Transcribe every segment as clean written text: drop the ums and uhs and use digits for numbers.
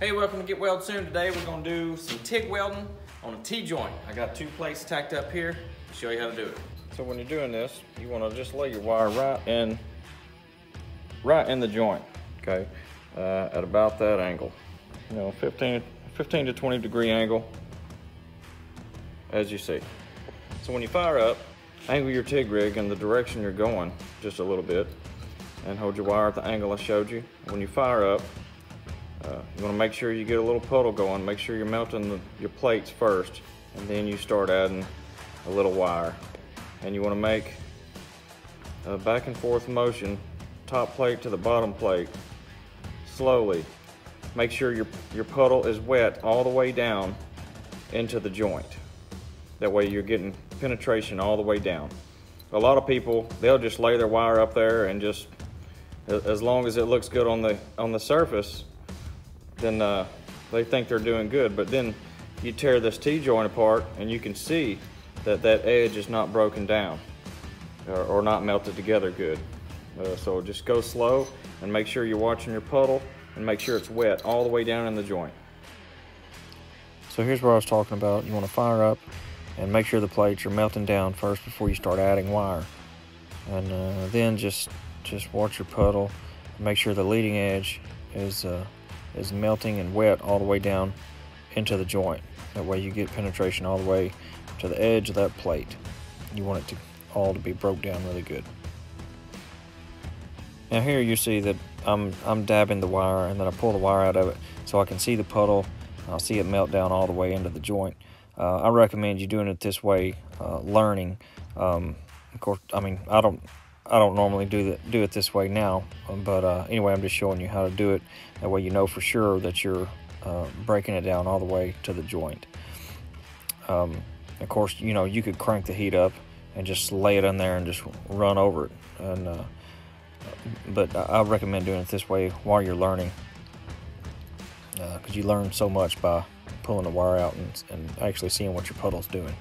Hey, welcome to Get Weld Soon. Today we're going to do some TIG welding on a T-joint. I got two plates tacked up here to show you how to do it. So when you're doing this, you want to just lay your wire right in the joint, okay, at about that angle. You know, 15 to 20 degree angle, as you see. So when you fire up, angle your TIG rig in the direction you're going just a little bit and hold your wire at the angle I showed you. When you fire up, you want to make sure you get a little puddle going. Make sure you're melting your plates first, and then you start adding a little wire. And you want to make a back and forth motion, top plate to the bottom plate, slowly. Make sure your puddle is wet all the way down into the joint. That way you're getting penetration all the way down. A lot of people, they'll just lay their wire up there and just, as long as it looks good on the surface, then they think they're doing good. But then you tear this T-joint apart and you can see that that edge is not broken down or not melted together good. So just go slow and make sure you're watching your puddle and make sure it's wet all the way down in the joint. So here's what I was talking about. You want to fire up and make sure the plates are melting down first before you start adding wire. And then just watch your puddle and make sure the leading edge is melting and wet all the way down into the joint. That way you get penetration all the way to the edge of that plate. You want it all to be broke down really good. Now here you see that I'm dabbing the wire, and then I pull the wire out of it so I can see the puddle. I'll see it melt down all the way into the joint. I recommend you doing it this way, learning. Of course, I mean, I don't normally do it this way now, but anyway, I'm just showing you how to do it. That way you know for sure that you're breaking it down all the way to the joint. Of course, you know, you could crank the heat up and just lay it in there and just run over it. And but I recommend doing it this way while you're learning, because you learn so much by pulling the wire out and actually seeing what your puddle's doing.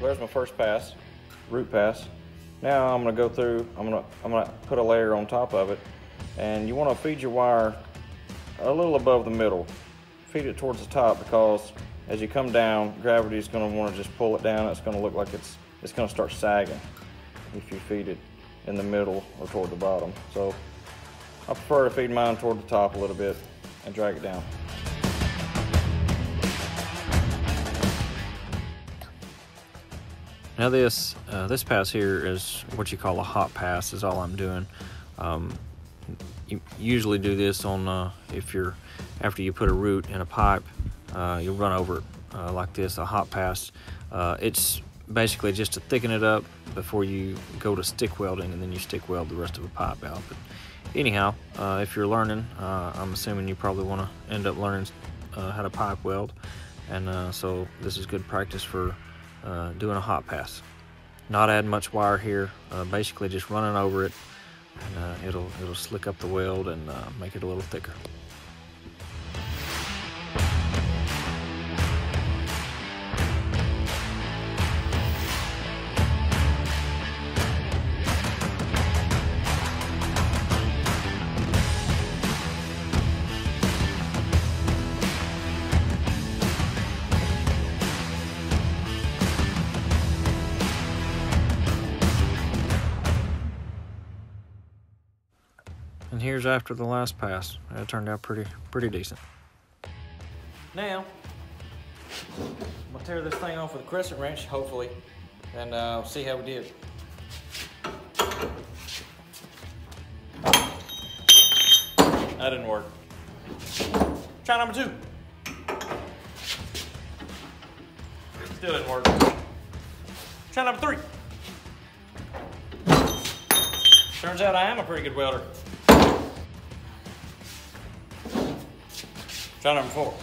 There's my first pass, root pass. Now I'm going to go through, I'm going to put a layer on top of it, and you want to feed your wire a little above the middle. Feed it towards the top, because as you come down, gravity is going to want to just pull it down. It's going to look like it's going to start sagging if you feed it in the middle or toward the bottom. So I prefer to feed mine toward the top a little bit and drag it down. Now this pass here is what you call a hot pass, is all I'm doing. You usually do this on after you put a root in a pipe, you'll run over it like this, a hot pass. It's basically just to thicken it up before you go to stick welding, and then you stick weld the rest of the pipe out. But anyhow, if you're learning, I'm assuming you probably want to end up learning how to pipe weld, and so this is good practice for doing a hot pass. Not adding much wire here, basically just running over it and it'll slick up the weld and make it a little thicker. And here's after the last pass. That turned out pretty decent. Now, I'm gonna tear this thing off with a crescent wrench, hopefully, and see how we did. That didn't work. Try number two. Still didn't work. Try number three. Turns out I am a pretty good welder. Try number four.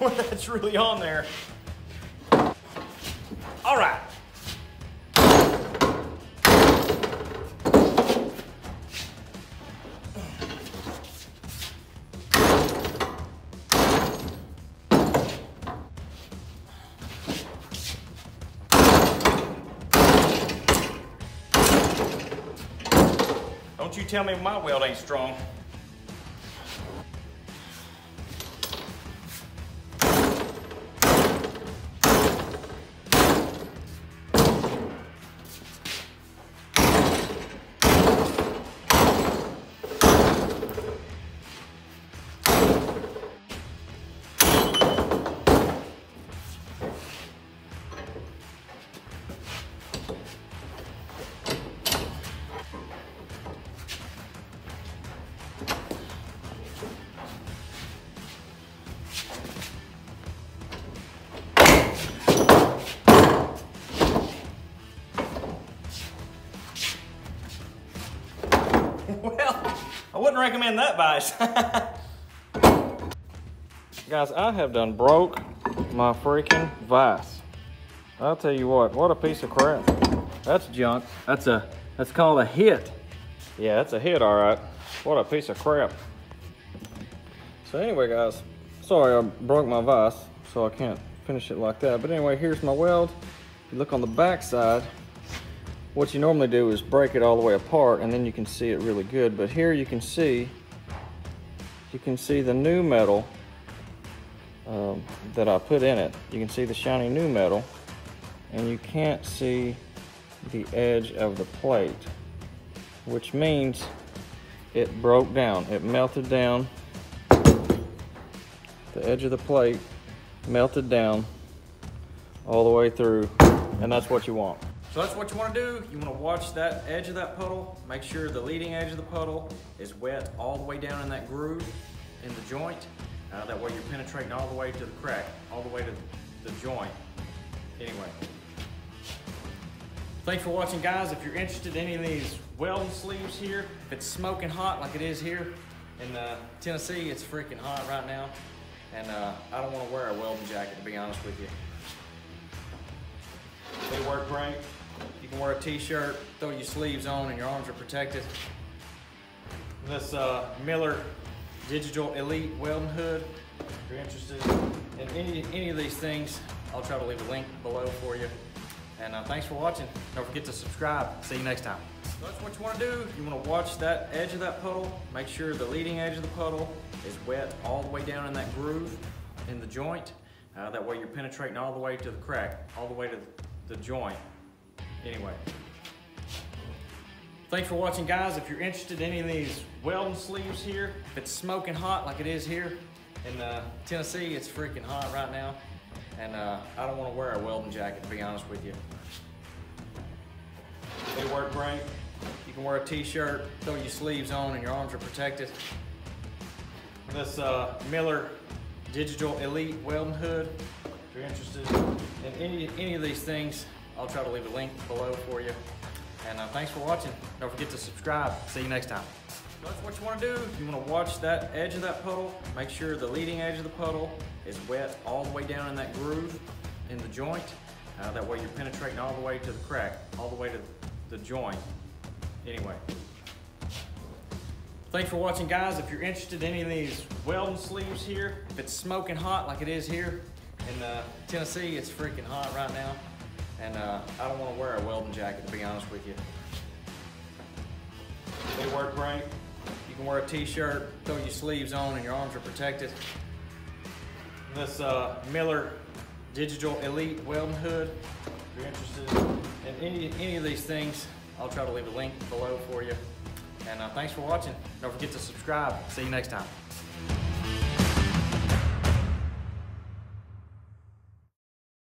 Boy, that's really on there. All right. Don't you tell me my weld ain't strong. Well, I wouldn't recommend that bias. Guys, I have done broke my freaking vise. I'll tell you what a piece of crap. That's junk. That's called a hit. Yeah, that's a hit, all right. What a piece of crap. So anyway, guys, sorry I broke my vise, so I can't finish it like that. But anyway, here's my weld. If you look on the back side, what you normally do is break it all the way apart and then you can see it really good. But here you can see the new metal that I put in it. You can see the shiny new metal and you can't see the edge of the plate, which means it broke down. It melted down. The edge of the plate melted down all the way through, and that's what you want. So that's what you want to do. You want to watch that edge of that puddle. Make sure the leading edge of the puddle is wet all the way down in that groove in the joint. That way you're penetrating all the way to the crack, all the way to the joint. Anyway, thanks for watching, guys. If you're interested in any of these welding sleeves here, if it's smoking hot like it is here in Tennessee, it's freaking hot right now. And I don't want to wear a welding jacket, to be honest with you. It'll work great. You can wear a t-shirt, throw your sleeves on, and your arms are protected. This Miller Digital Elite welding hood. If you're interested in any of these things, I'll try to leave a link below for you. And thanks for watching. Don't forget to subscribe. See you next time. So that's what you want to do. You want to watch that edge of that puddle. Make sure the leading edge of the puddle is wet all the way down in that groove in the joint. That way you're penetrating all the way to the crack, all the way to the joint. Anyway, thanks for watching, guys. If you're interested in any of these welding sleeves here, if it's smoking hot like it is here in Tennessee, it's freaking hot right now. And I don't want to wear a welding jacket, to be honest with you. They work great. You can wear a t-shirt, throw your sleeves on, and your arms are protected. This Miller Digital Elite welding hood. If you're interested in any of these things, I'll try to leave a link below for you. And thanks for watching. Don't forget to subscribe. See you next time. So that's what you want to do. You want to watch that edge of that puddle. Make sure the leading edge of the puddle is wet all the way down in that groove in the joint. That way you're penetrating all the way to the crack, all the way to the joint. Anyway, thanks for watching, guys. If you're interested in any of these welding sleeves here, if it's smoking hot like it is here in Tennessee, it's freaking hot right now. And I don't want to wear a welding jacket, to be honest with you. They work great. You can wear a t-shirt, throw your sleeves on, and your arms are protected. This Miller Digital Elite welding hood. If you're interested in any of these things, I'll try to leave a link below for you. And thanks for watching. Don't forget to subscribe. See you next time.